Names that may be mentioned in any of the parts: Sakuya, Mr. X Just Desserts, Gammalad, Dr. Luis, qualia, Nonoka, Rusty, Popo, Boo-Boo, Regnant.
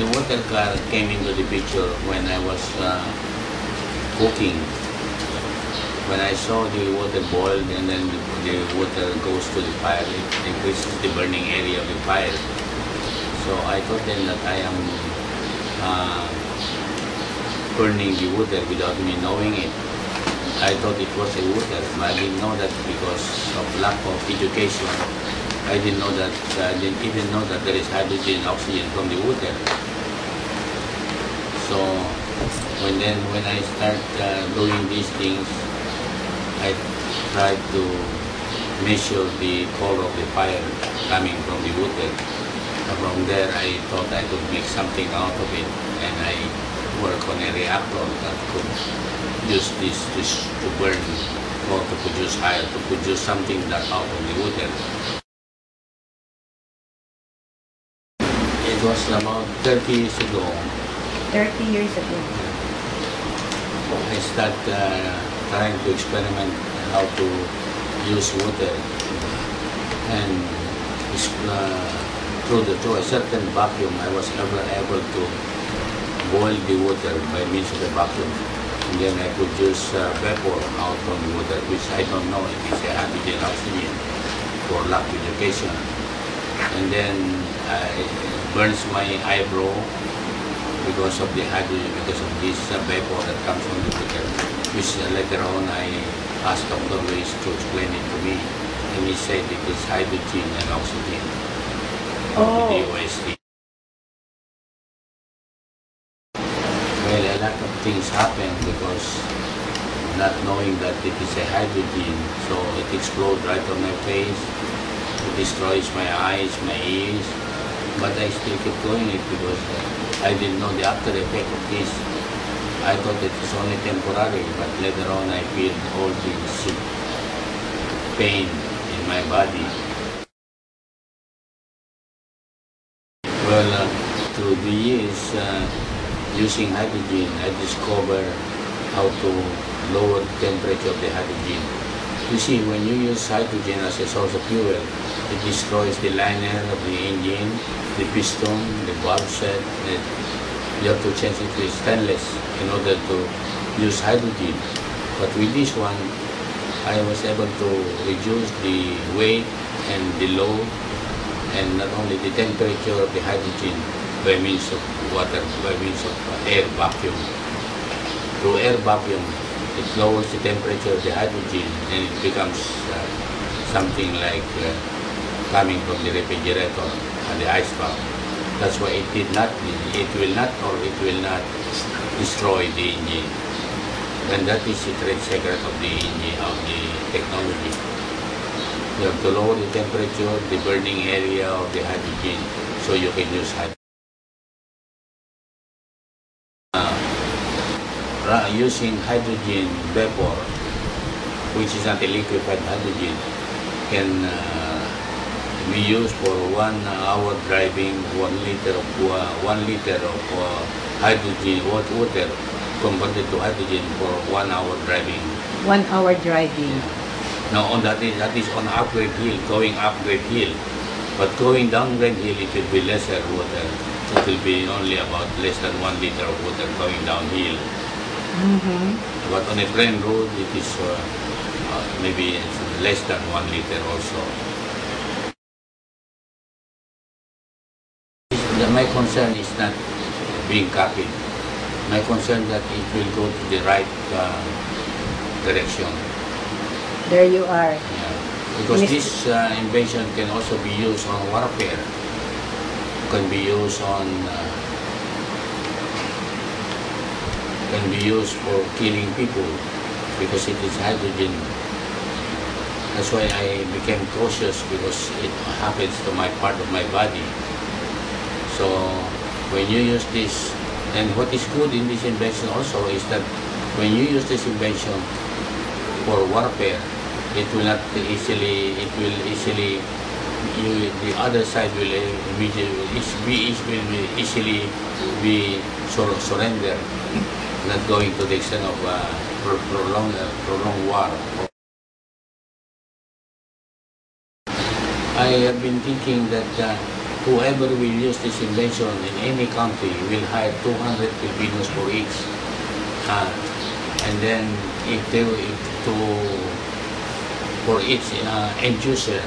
The water came into the picture when I was cooking. When I saw the water boiled and then the water goes to the fire, it increases the burning area of the fire. So I thought then that I am burning the water without me knowing it. I thought it was a water, but I didn't know that because of lack of education. I didn't know that, I didn't even know that there is hydrogen and oxygen from the water. So when I start doing these things, I tried to measure the color of the fire coming from the water. From there, I thought I could make something out of it, and I worked on a reactor that could use this to burn or to produce fire, to produce something that out of the water. It was about 30 years ago. 30 years ago. I started trying to experiment how to use water, and through a certain vacuum I was able to boil the water by means of the vacuum, and then I produce vapor out from the water, which I don't know if it's a hydrogen oxygen for lack of education. And then it burns my eyebrow because of the hydrogen, because of this vapor that comes from the water, which later on I asked Dr. Luis to explain it to me, and he said it is hydrogen and oxygen from the DOSD. Well, a lot of things happen because not knowing that it is a hydrogen, so it explodes right on my face, it destroys my eyes, my ears, but I still keep doing it because I didn't know the after effect of this. I thought it is only temporary, but later on I feel all this pain in my body. Well, through the years using hydrogen, I discovered how to lower the temperature of the hydrogen. You see, when you use hydrogen as a source of fuel, it destroys the liner of the engine, the piston, the valve set. You have to change it to stainless in order to use hydrogen. But with this one, I was able to reduce the weight and the load, and not only the temperature of the hydrogen by means of water, by means of air vacuum. Through air vacuum, it lowers the temperature of the hydrogen, and it becomes something like coming from the refrigerator and the ice valve. That's why it did not, it will not destroy the engine. And that is the trade secret of the engine, of the technology. You have to lower the temperature, the burning area of the hydrogen, so you can use hydrogen. Using hydrogen vapor, which is not a liquefied hydrogen, can be used for 1 hour driving 1 liter of hydrogen water converted to hydrogen for 1 hour driving. 1 hour driving. Now on that is on upgrade hill, going upgrade hill, but going downgrade hill it will be lesser water. It will be only about less than 1 liter of water going downhill. But on a plain road, it is maybe less than 1 liter also. My concern is not being copied. My concern that it will go to the right direction. There you are. Yeah. Because this invention can also be used on warfare. Can be used on. Can be used for killing people because it is hydrogen. That's why I became cautious because it happens to my part of my body. So when you use this, and what is good in this invention also is that when you use this invention for warfare, it will not easily, the other side will easily be surrendered. Not going to the extent of prolonged war. I have been thinking that whoever will use this invention in any country will hire 200 Filipinos for each. And then if they will for each end user,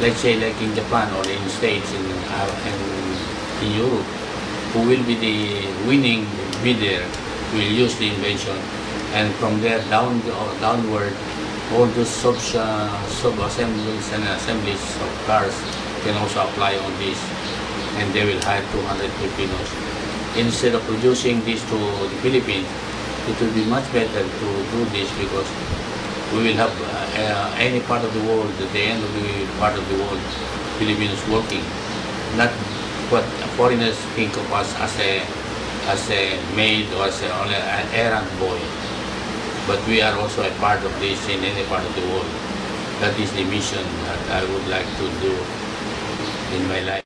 let's say like in Japan or in States and in Europe, who will be the winning bidder will use the invention, and from there downward all those sub-assemblies and assemblies of cars can also apply on this, and they will hire 200 Filipinos. Instead of producing this to the Philippines, it will be much better to do this, because we will have any part of the world, at the end of the part of the world, Filipinos working. Not what foreigners think of us as a maid or as an errand boy. But we are also a part of this in any part of the world. That is the mission that I would like to do in my life.